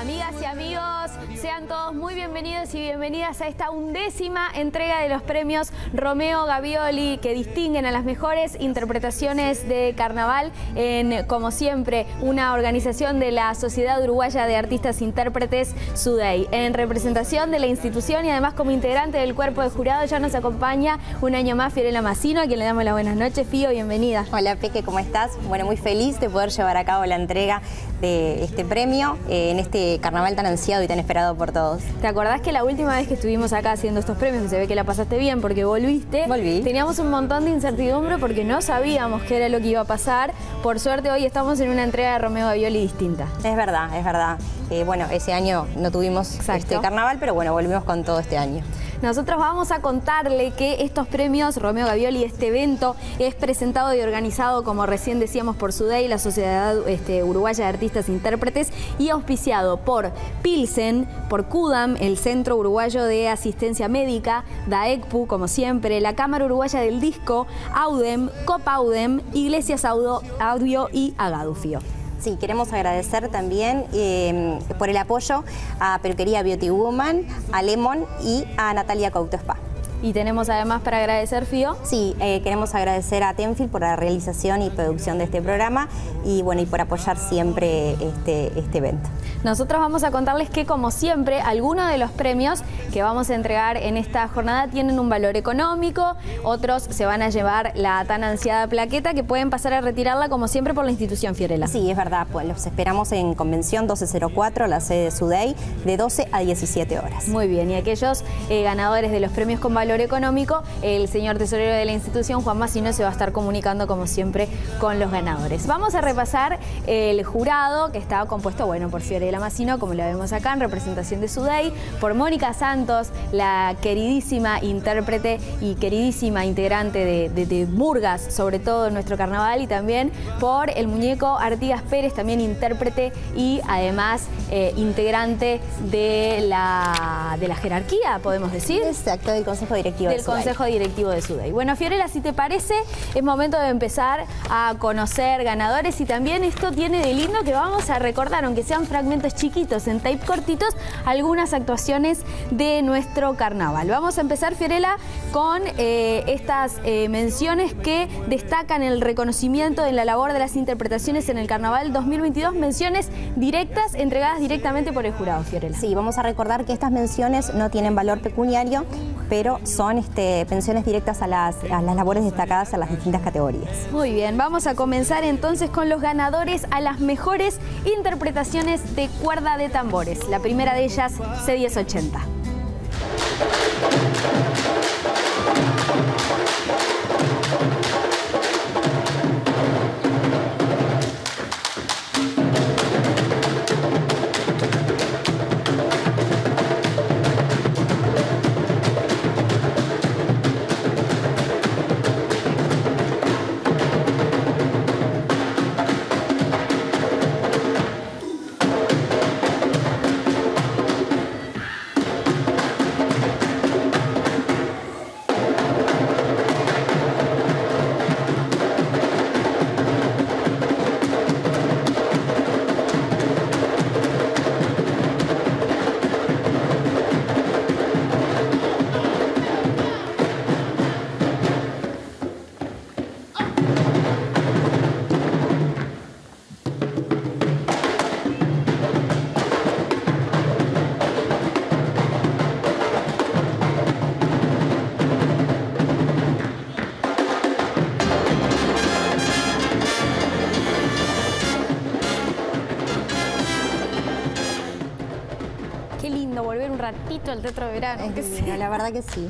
Amigas y amigos, sean todos muy bienvenidos y bienvenidas a esta 1ª entrega de los premios Romeo Gavioli, que distinguen a las mejores interpretaciones de carnaval en, como siempre, una organización de la Sociedad Uruguaya de Artistas e Intérpretes, SUDEI. En representación de la institución y además como integrante del cuerpo de jurado, ya nos acompaña un año más Fiorella Massino, a quien le damos las buenas noches. Fío, bienvenida. Hola Peque, ¿cómo estás? Bueno, muy feliz de poder llevar a cabo la entrega de este premio en este carnaval tan ansiado y tan esperado por todos. ¿Te acordás que la última vez que estuvimos acá haciendo estos premios, que se ve que la pasaste bien porque volviste? Volví. Teníamos un montón de incertidumbre porque no sabíamos qué era lo que iba a pasar. Por suerte hoy estamos en una entrega de Romeo Gavioli distinta. Es verdad, es verdad. Bueno, ese año no tuvimos este carnaval, pero bueno, volvimos con todo este año. Nosotros vamos a contarle que estos premios Romeo Gavioli, este evento, es presentado y organizado, como recién decíamos, por SUDEI, la Sociedad Uruguaya de Artistas e Intérpretes, y auspiciado por Pilsen, por CUDAM, el Centro Uruguayo de Asistencia Médica, DAECPU, como siempre, la Cámara Uruguaya del Disco, Audem, Copaudem, Iglesias Audio y Agadufio. Sí, queremos agradecer también por el apoyo a Peluquería Beauty Woman, a Lemon y a Natalia Couto Spa. Y tenemos además para agradecer, Fío. Sí, queremos agradecer a Tenfield por la realización y producción de este programa y bueno, y por apoyar siempre este evento. Nosotros vamos a contarles que, como siempre, algunos de los premios que vamos a entregar en esta jornada tienen un valor económico, otros se van a llevar la tan ansiada plaqueta que pueden pasar a retirarla, como siempre, por la institución, Fiorella. Sí, es verdad, pues los esperamos en Convención 1204, la sede de SUDEI, de 12 a 17 horas. Muy bien, y aquellos ganadores de los premios con valor económico, el señor tesorero de la institución, Juan Massino, se va a estar comunicando como siempre con los ganadores. Vamos a repasar el jurado, que está compuesto, bueno, por Fiorella Massino, como la vemos acá en representación de SUDEI, por Mónica Santos, la queridísima intérprete y queridísima integrante de Murgas, sobre todo en nuestro carnaval, y también por el muñeco Artigas Pérez, también intérprete y además integrante de la jerarquía, podemos decir. Exacto, del Consejo Directivo de SUDEI. Bueno, Fiorella, si te parece, es momento de empezar a conocer ganadores, y también esto tiene de lindo que vamos a recordar, aunque sean fragmentos chiquitos, en tape cortitos, algunas actuaciones de nuestro carnaval. Vamos a empezar, Fiorella, con estas menciones que destacan el reconocimiento de la labor de las interpretaciones en el carnaval 2022, menciones directas entregadas directamente por el jurado, Fiorella. Sí, vamos a recordar que estas menciones no tienen valor pecuniario, pero son pensiones directas a las labores destacadas a las distintas categorías. Muy bien, vamos a comenzar entonces con los ganadores a las mejores interpretaciones de cuerda de tambores. La primera de ellas, C-1080. El teatro de verano, es que sí. La verdad que sí.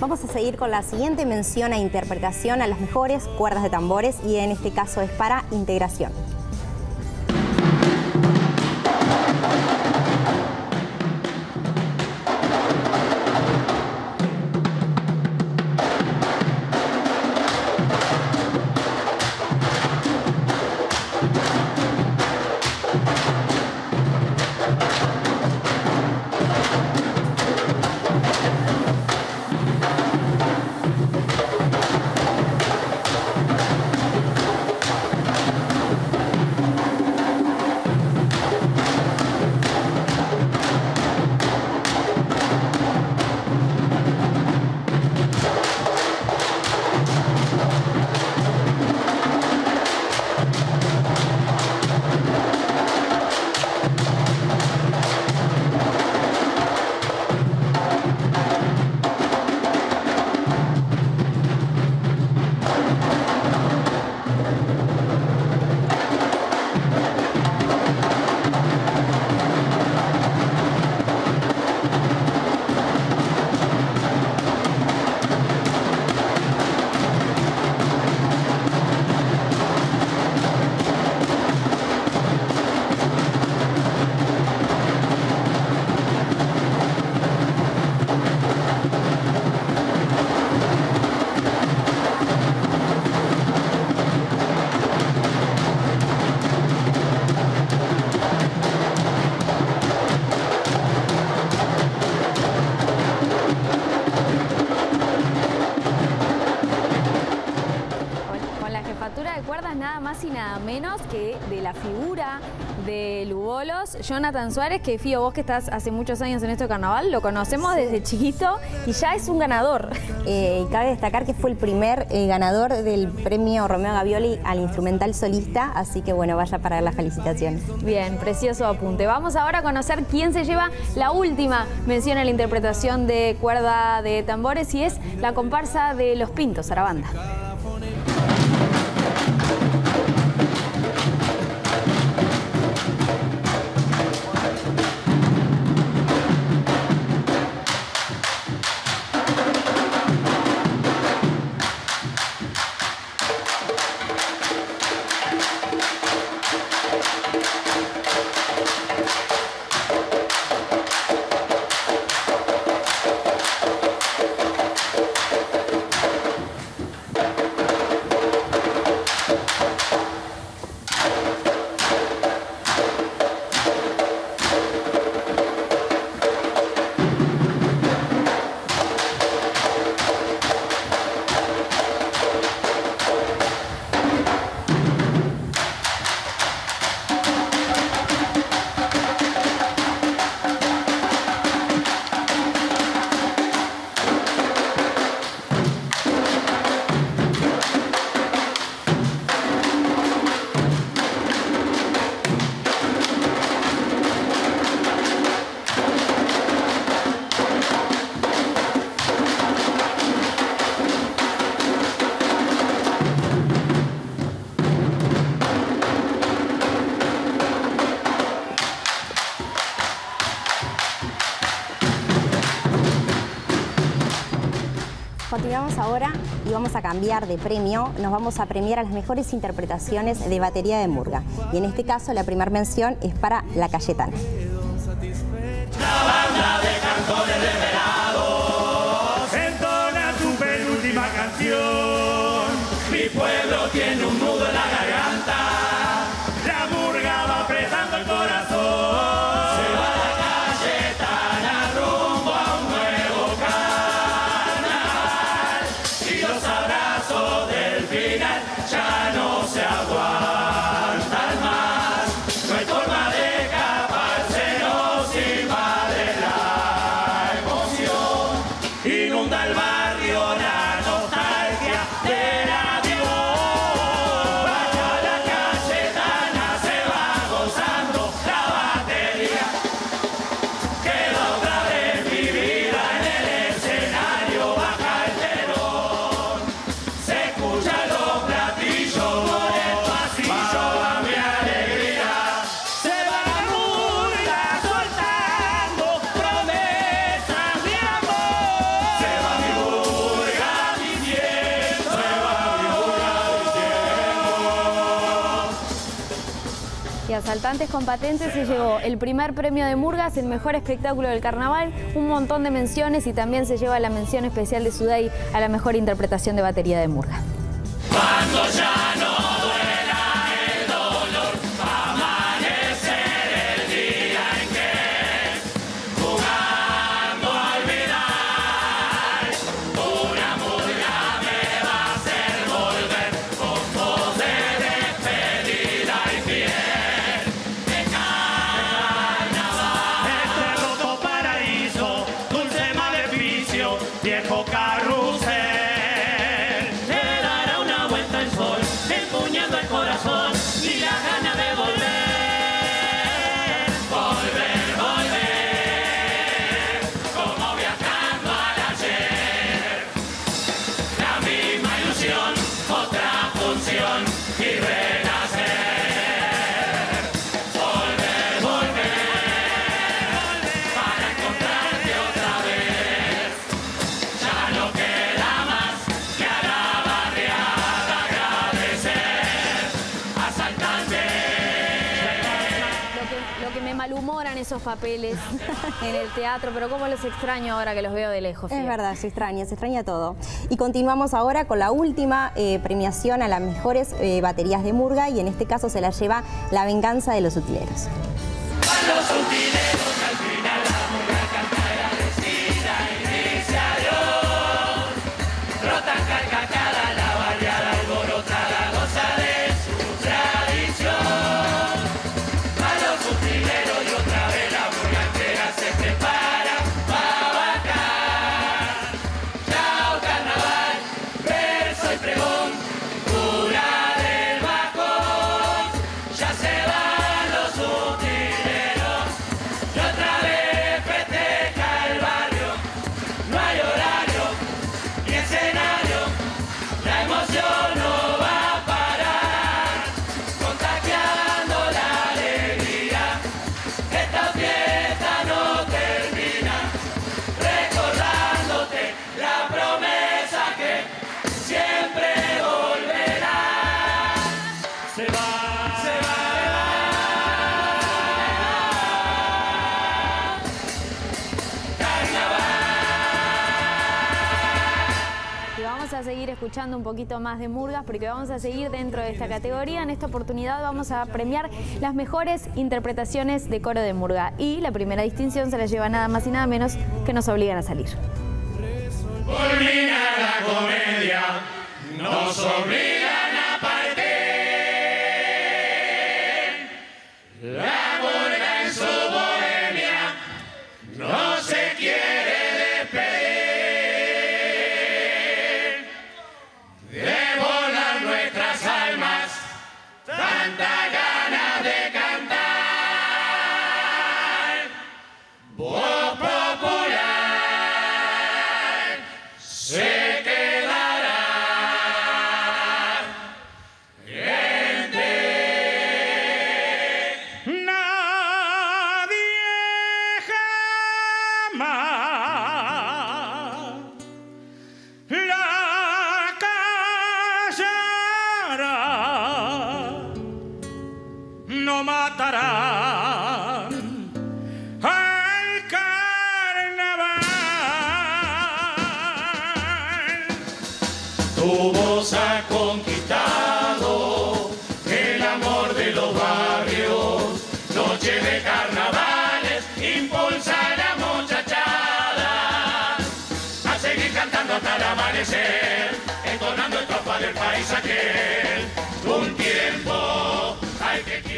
Vamos a seguir con la siguiente mención a interpretación a las mejores cuerdas de tambores, y en este caso es para integración. charlas nada más y nada menos que de la figura de Lugolos, Jonathan Suárez, que Fío, vos que estás hace muchos años en este carnaval, lo conocemos desde chiquito y ya es un ganador. Y cabe destacar que fue el primer ganador del premio Romeo Gavioli al instrumental solista, así que bueno, vaya para las felicitaciones. Bien, precioso apunte. Vamos ahora a conocer quién se lleva la última mención a la interpretación de cuerda de tambores y es la comparsa de Los Pintos Arabanda. Continuamos ahora y vamos a cambiar de premio. Nos vamos a premiar a las mejores interpretaciones de batería de murga. Y en este caso la primera mención es para La Cayetana. La banda de cantores liberados entona tu penúltima canción. Mi pueblo tiene un nudo en la garganta. La murga va apretando el corazón. Asaltantes con patentes se llevó el primer premio de murgas, el mejor espectáculo del carnaval, un montón de menciones y también se lleva la mención especial de SUDEI a la mejor interpretación de batería de murga. Cuando ya no duela el dolor, va a amanecer el día en que jugando a olvidar, una murga me va a hacer volver con voz de despedida y fiel. Esos papeles en el teatro, pero cómo los extraño ahora que los veo de lejos. Fío. Es verdad, se extraña todo. Y continuamos ahora con la última premiación a las mejores baterías de murga y en este caso se la lleva La Venganza de los Utileros. A los utileros al final la murga canta agradecida y dice adiós. Rotan carcajada, la barriada alborotada, gozadez. a seguir escuchando un poquito más de murgas porque vamos a seguir dentro de esta categoría. En esta oportunidad vamos a premiar las mejores interpretaciones de coro de murga. Y la primera distinción se la lleva nada más y nada menos que Nos obligan a salir. Culmina la comedia, nos obligan a partir. La murga en su bohemia no se quiere despedir. Devolan nuestras almas tanta ganas de cantar. Se quedará en ti. Nadie jamás la callará, no matará. Tu voz ha conquistado el amor de los barrios, noche de carnavales, impulsa a la muchachada a seguir cantando hasta el amanecer, entonando el tropa del país aquel, un tiempo.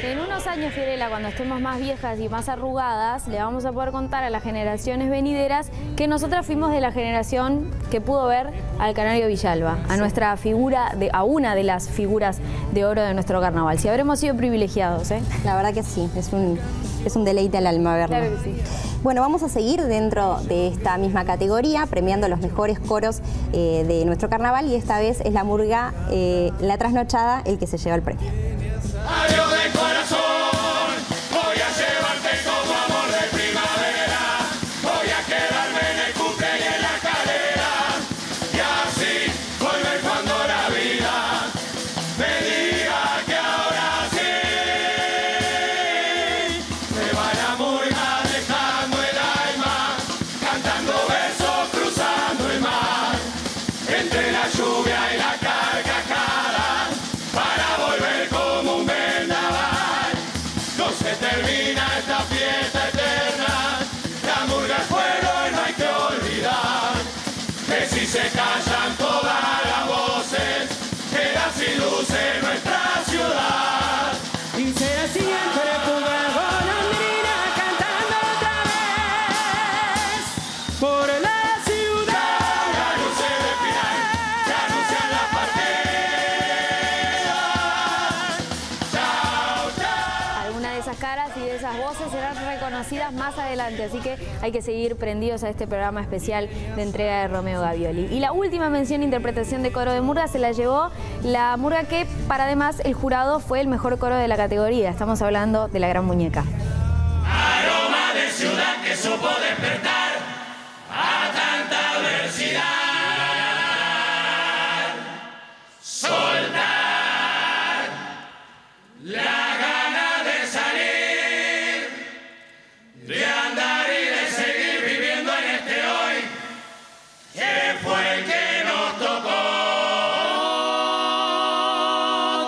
En unos años, Fiorella, cuando estemos más viejas y más arrugadas, le vamos a poder contar a las generaciones venideras que nosotras fuimos de la generación que pudo ver al Canario Villalba, a nuestra figura, a una de las figuras de oro de nuestro carnaval. Si habremos sido privilegiados, ¿eh? La verdad que sí, es un deleite al alma verlo. Claro que sí. Bueno, vamos a seguir dentro de esta misma categoría, premiando los mejores coros de nuestro carnaval, y esta vez es la murga La Trasnochada el que se lleva el premio. Adiós de corazón, voy a llevarte como amor de primavera, voy a quedarme en el cumple y en la cadera, y así volver cuando la vida me diga que ahora sí, me va la murga dejando el alma, cantando versos cruzando el mar, entre la lluvia y la carcajada, para volver como un vendaval. No se termina esta fiesta eterna, la murga es fuego y no hay que olvidar, que si se callan todas las voces, queda sin luces nuestra ciudad. Y será siempre tu vergüenza, Andrina, cantando otra vez por la ciudad. La luz del final, que anuncia la partida. Chao, chao. Alguna de esas caras y de esas voces serán reconocidas más adelante, así que hay que seguir prendidos a este programa especial de entrega de Romeo Gavioli. Y la última mención interpretación de coro de murga se la llevó la murga que, para además, el jurado fue el mejor coro de la categoría. Estamos hablando de La Gran Muñeca. Aroma de ciudad que supo despertar a tanta adversidad. Soltar la gana de salir, de andar y de seguir viviendo en este hoy, que fue el que nos tocó.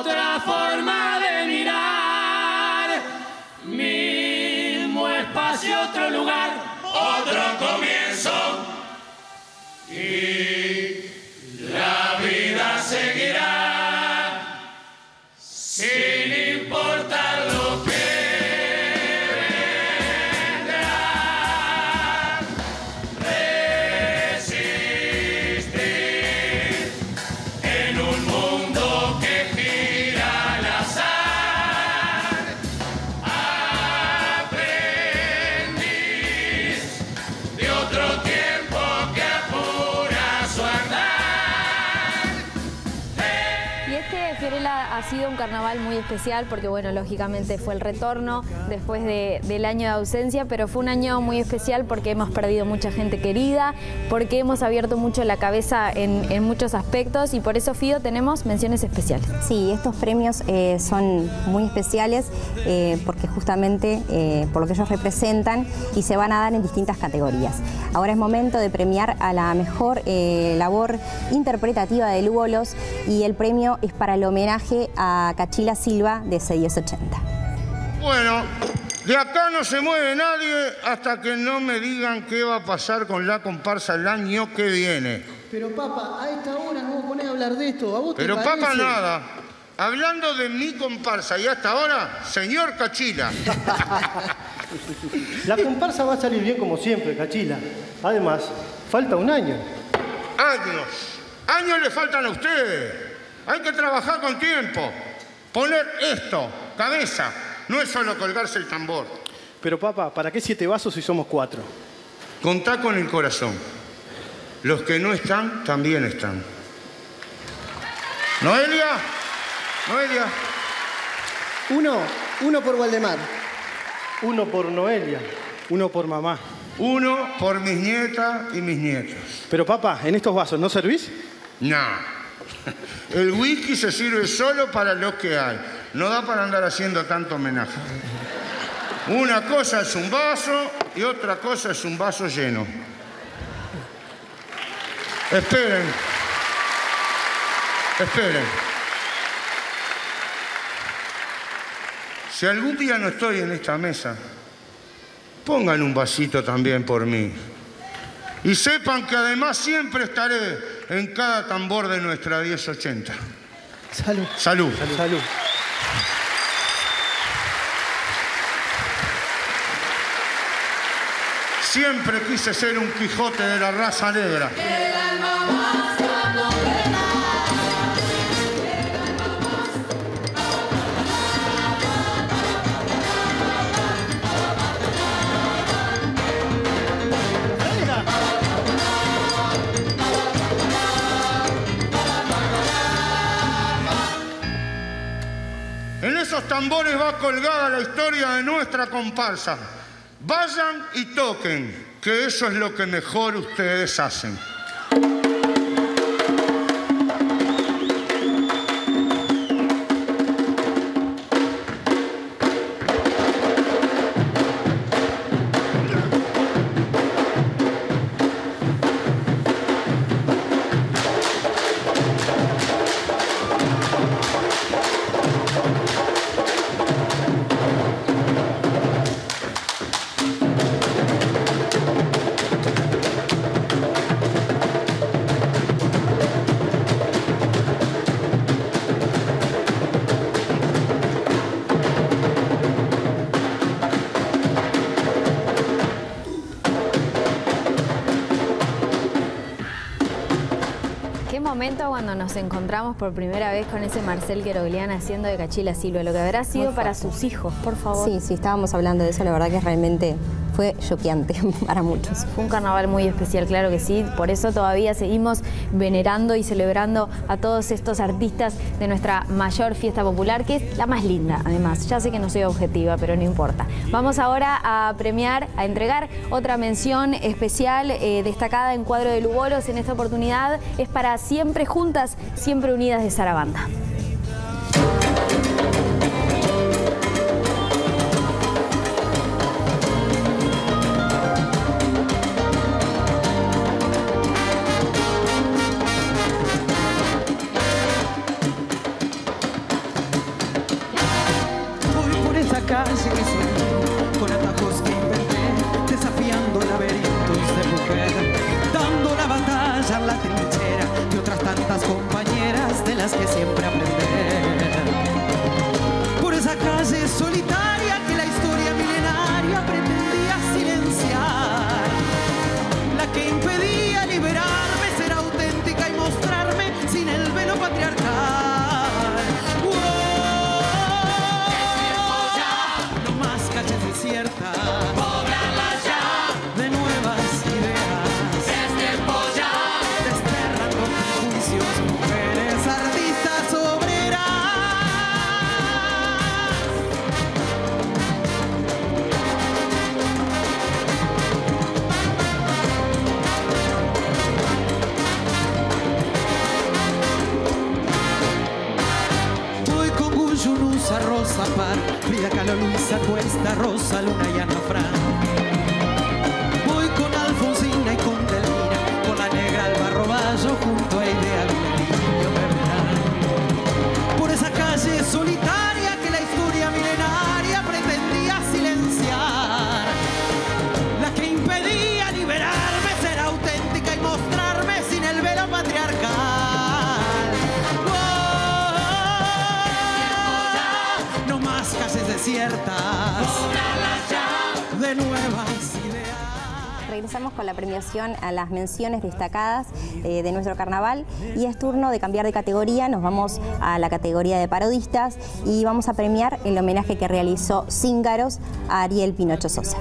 Otra forma de mirar, mismo espacio, otro lugar, otro comienzo, y la vida seguirá sin importar lo que vendrá. Resistir en un mundo que gira al azar. Aprendiz de otro tiempo. Este, Fiorella, ha sido un carnaval muy especial porque, bueno, lógicamente fue el retorno después del año de ausencia, pero fue un año muy especial porque hemos perdido mucha gente querida, porque hemos abierto mucho la cabeza en muchos aspectos y por eso, Fido, tenemos menciones especiales. Sí, estos premios son muy especiales porque justamente por lo que ellos representan y se van a dar en distintas categorías. Ahora es momento de premiar a la mejor labor interpretativa de Lugolos y el premio es para el homenaje a Cachila Silva de C-1080. Bueno, de acá no se mueve nadie hasta que no me digan qué va a pasar con la comparsa el año que viene. Pero papá, a esta hora no me ponés a hablar de esto, ¿a vos te parece? Pero papá, nada. Hablando de mi comparsa y hasta ahora, señor Cachila. La comparsa va a salir bien como siempre, Cachila. Además, falta un año. Años. Años le faltan a ustedes. Hay que trabajar con tiempo. Poner esto, cabeza, no es solo colgarse el tambor. Pero papá, ¿para qué 7 vasos si somos 4? Contá con el corazón. Los que no están, también están. Noelia, Noelia. 1 por Waldemar. 1 por Noelia. 1 por mamá. 1 por mis nietas y mis nietos. Pero papá, ¿en estos vasos no servís? No. El whisky se sirve solo para los que hay. No da para andar haciendo tanto homenaje. Una cosa es un vaso y otra cosa es un vaso lleno. Esperen. Esperen. Si algún día no estoy en esta mesa, pongan un vasito también por mí. Y sepan que además siempre estaré en cada tambor de nuestra 1080. Salud. Salud. Salud. Salud. Siempre quise ser un Quijote de la raza negra. Esos tambores va colgada la historia de nuestra comparsa. Vayan y toquen, que eso es lo que mejor ustedes hacen. Cuando nos encontramos por primera vez con ese Marcel Queroglián haciendo de Cachila Silva, lo que habrá sido para sus hijos, por favor. Sí, sí, estábamos hablando de eso, la verdad que realmente fue choqueante para muchos. Fue un carnaval muy especial, claro que sí, por eso todavía seguimos venerando y celebrando a todos estos artistas de nuestra mayor fiesta popular, que es la más linda, además. Ya sé que no soy objetiva, pero no importa. Vamos ahora a premiar, a entregar otra mención especial destacada en cuadro de Lugolos. En esta oportunidad es para Siempre Juntas, Siempre Unidas de Zarabanda. Mujeres artistas sobre Rosa, Rosa Par, Frida Kahlo, Luisa Cuesta, Rosa Luna y Ana Fran. Voy con Alfonsina y con Delmira, con la negra Alba Roballo junto a Ideal Vitillo me verán. Por esa calle solitaria que la historia milenaria pretendía silenciar, la que impedía liberarme, ser auténtica y mostrarme sin el velo patriarcal. Calles desiertas, de nuevas ideas. Regresamos con la premiación a las menciones destacadas de nuestro carnaval y es turno de cambiar de categoría. Nos vamos a la categoría de parodistas y vamos a premiar el homenaje que realizó Cíngaros a Ariel Pinocho Sosa.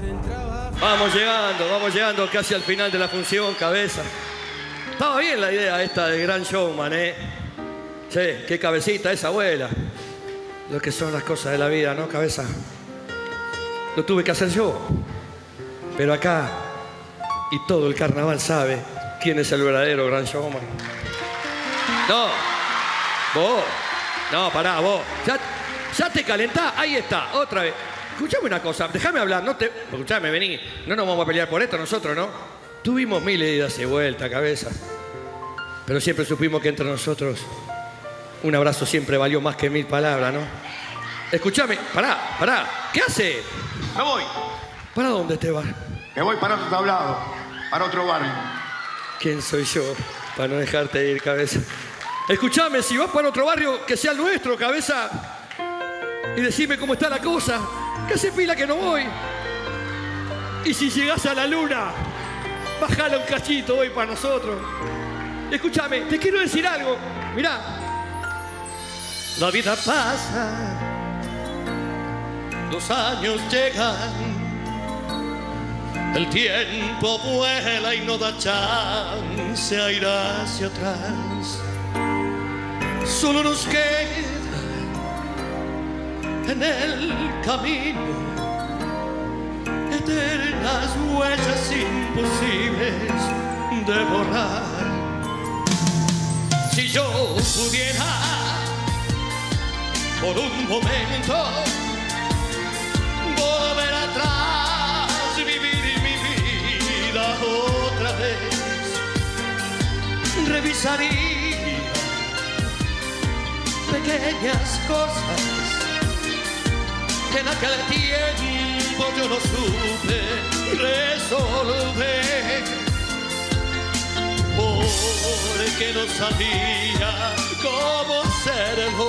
Vamos llegando casi al final de la función, cabeza. Estaba bien la idea esta de Gran Showman, ¿eh? Sí, qué cabecita esa abuela. Lo que son las cosas de la vida, ¿no, cabeza? Lo tuve que hacer yo. Pero acá, y todo el carnaval sabe quién es el verdadero Gran Showman. No, vos. No, pará, vos. Ya te calentás, ahí está, otra vez. Escuchame una cosa, déjame hablar, no te... Escuchame, vení, no nos vamos a pelear por esto nosotros, ¿no? Tuvimos mil idas y vueltas, cabeza. Pero siempre supimos que entre nosotros... un abrazo siempre valió más que mil palabras, ¿no? Escuchame, pará, ¿qué hace? Me voy. ¿Para dónde te vas? Me voy para otro tablado, para otro barrio. ¿Quién soy yo para no dejarte ir, cabeza? Escuchame, si vas para otro barrio, que sea el nuestro, cabeza. Y decime cómo está la cosa, que hace pila que no voy. Y si llegás a la luna, bajala un cachito hoy para nosotros. Escuchame, te quiero decir algo, mirá. La vida pasa, los años llegan, el tiempo vuela y no da chance a ir hacia atrás. Solo nos queda en el camino eternas huellas imposibles de borrar. Si yo pudiera por un momento volver atrás, vivir mi vida otra vez, revisaría pequeñas cosas que en aquel tiempo yo no supe resolver, porque no sabía cómo serlo.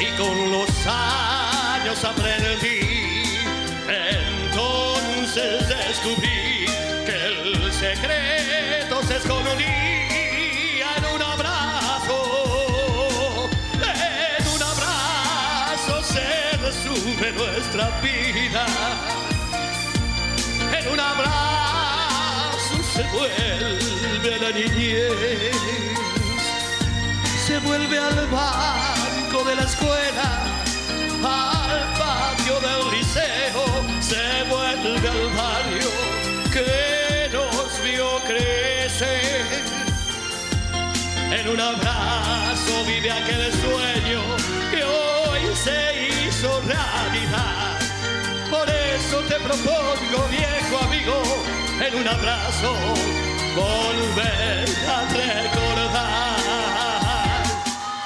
Y con los años aprendí, entonces descubrí que el secreto se escondía en un abrazo se resume nuestra vida, en un abrazo se vuelve la niñez, se vuelve al bar de la escuela, al patio del liceo, se vuelve al barrio que nos vio crecer. En un abrazo vive aquel sueño que hoy se hizo realidad. Por eso te propongo, viejo amigo, en un abrazo volver a recordar.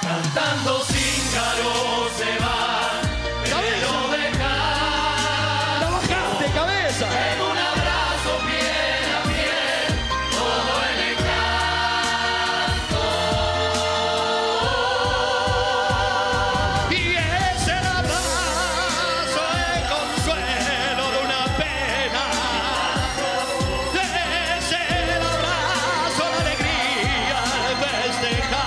Cantando se va, pero dejar. ¡No bajaste, cabeza! En un abrazo piel a piel, todo el encanto. Y es el abrazo, el consuelo de una pena. Es el abrazo, la alegría de festejar.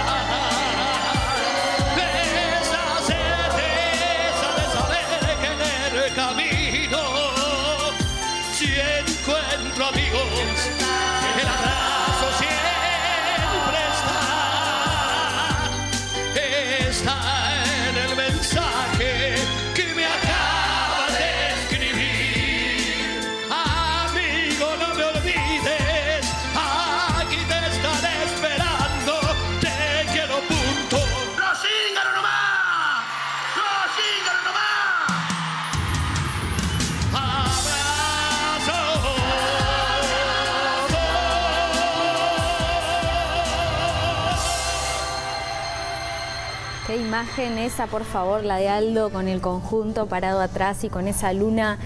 Qué imagen esa, por favor, la de Aldo con el conjunto parado atrás y con esa luna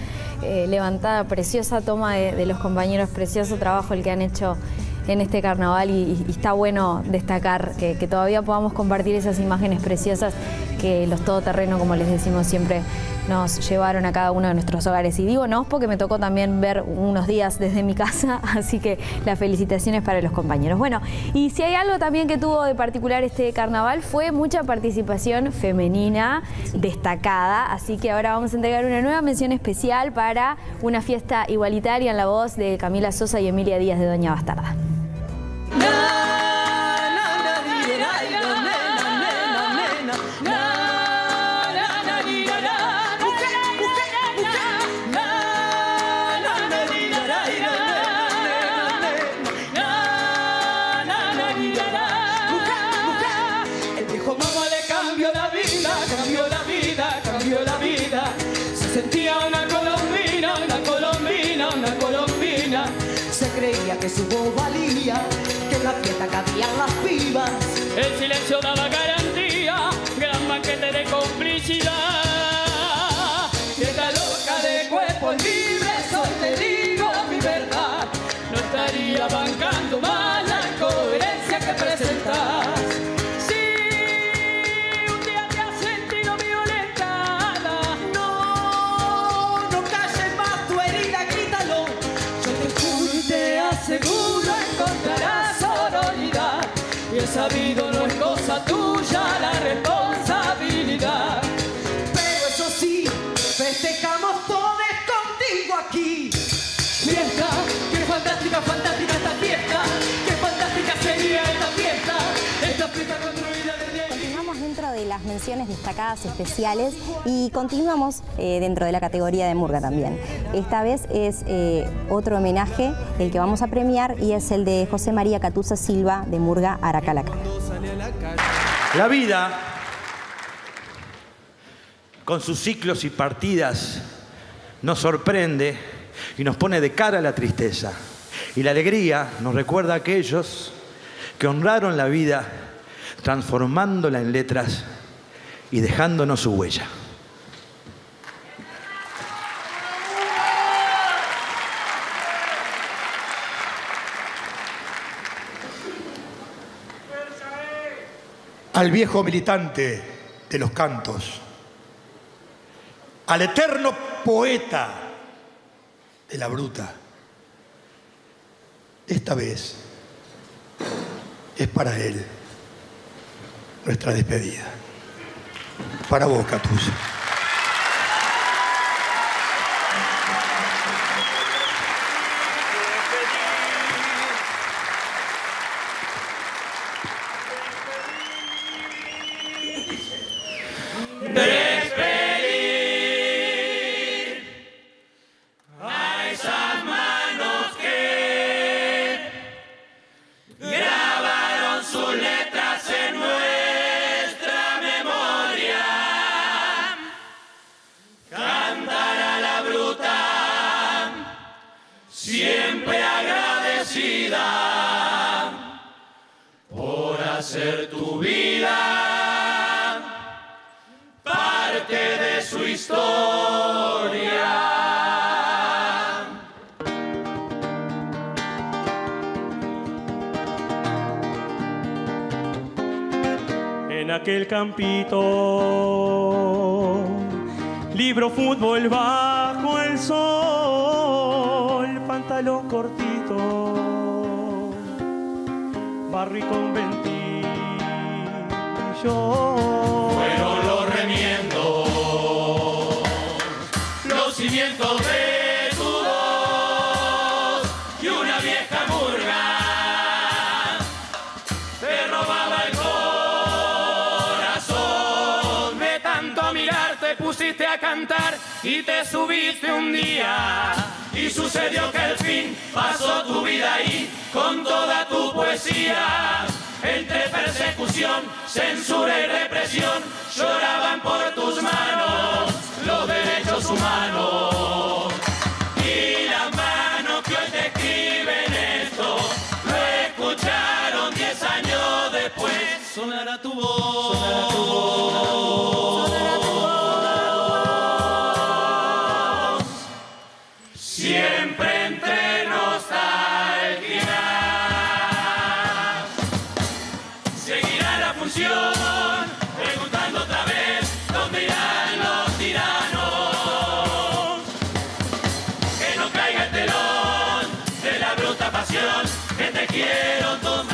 levantada. Preciosa toma de los compañeros, precioso trabajo el que han hecho en este carnaval, y está bueno destacar que todavía podamos compartir esas imágenes preciosas que los todoterreno, como les decimos siempre, nos llevaron a cada uno de nuestros hogares. Y digo nos porque me tocó también ver unos días desde mi casa, así que las felicitaciones para los compañeros. Bueno, y si hay algo también que tuvo de particular este carnaval fue mucha participación femenina destacada, así que ahora vamos a entregar una nueva mención especial para Una fiesta igualitaria en la voz de Camila Sosa y Emilia Díaz de Doña Bastarda. Que su voz valía, que en la fiesta cabían las pibas. El silencio daba garantía, gran banquete de complicidad. Fiesta loca de cuerpo libre, soy te digo mi verdad. No estaría bancando más la incoherencia que presentas. Si un día te has sentido violentada, no, no calles más tu herida, grítalo. Yo te juro y te seguro encontrarás sororidad, y el sabido no es cosa tuya la responsabilidad. Pero eso sí, festejamos todos contigo aquí. Fiesta, que fantástica, fantástica esta fiesta, que fantástica sería esta fiesta construida desde... Continuamos dentro de las menciones destacadas especiales y continuamos dentro de la categoría de murga también. Esta vez es otro homenaje el que vamos a premiar, y es el de José María Catuza Silva de murga Aracalaca. La vida, con sus ciclos y partidas, nos sorprende y nos pone de cara a la tristeza. Y la alegría nos recuerda a aquellos que honraron la vida transformándola en letras y dejándonos su huella. Al viejo militante de los cantos, al eterno poeta de la bruta, esta vez es para él nuestra despedida. Para vos, Catuza. Aquel campito, libro, fútbol bajo el sol, pantalón cortito, barrio y conventillo. Fueron los remiendos, los cimientos de... Y te subiste un día y sucedió que al fin pasó tu vida ahí con toda tu poesía. Entre persecución, censura y represión lloraban por tus manos los derechos humanos. Y las manos que hoy te escriben esto lo escucharon 10 años después. Sonará tu voz. canción, preguntando otra vez, ¿dónde irán los tiranos? Que no caiga el telón de la bruta pasión que te quiero tomar.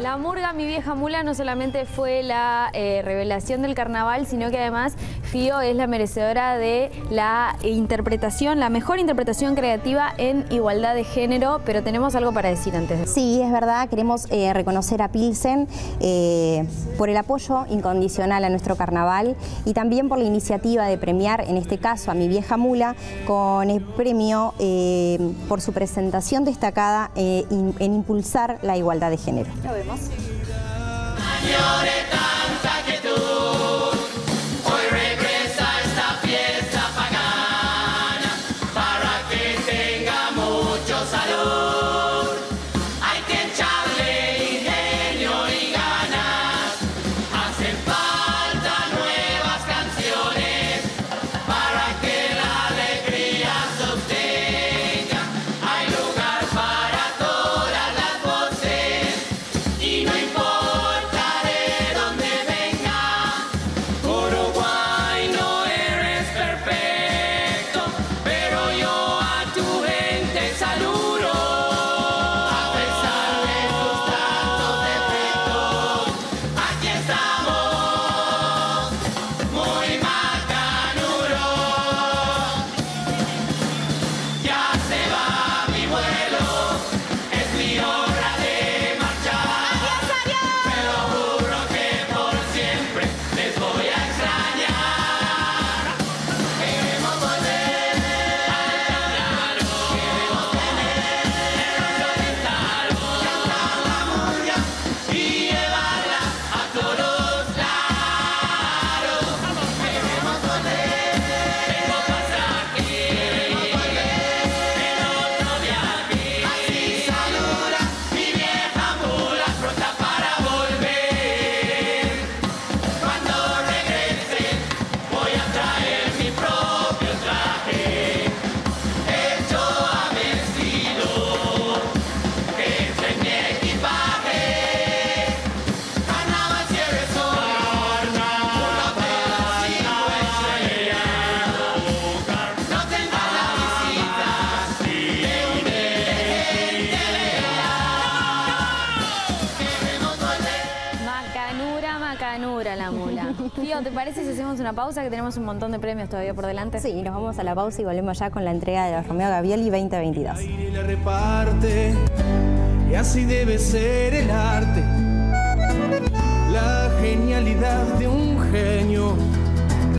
La murga Mi Vieja Mula no solamente fue la revelación del carnaval, sino que además Fío es la merecedora de la interpretación, la mejor interpretación creativa en igualdad de género, pero tenemos algo para decir antes. Sí, es verdad, queremos reconocer a Pilsen por el apoyo incondicional a nuestro carnaval y también por la iniciativa de premiar, en este caso, a Mi Vieja Mula con el premio por su presentación destacada en impulsar la igualdad de género. Lo vemos. ¿Te parece si hacemos una pausa? Que tenemos un montón de premios todavía por delante. Sí, nos vamos a la pausa y volvemos ya con la entrega de los Romeo Gavioli 2022. Aire la reparte, y así debe ser el arte. La genialidad de un genio.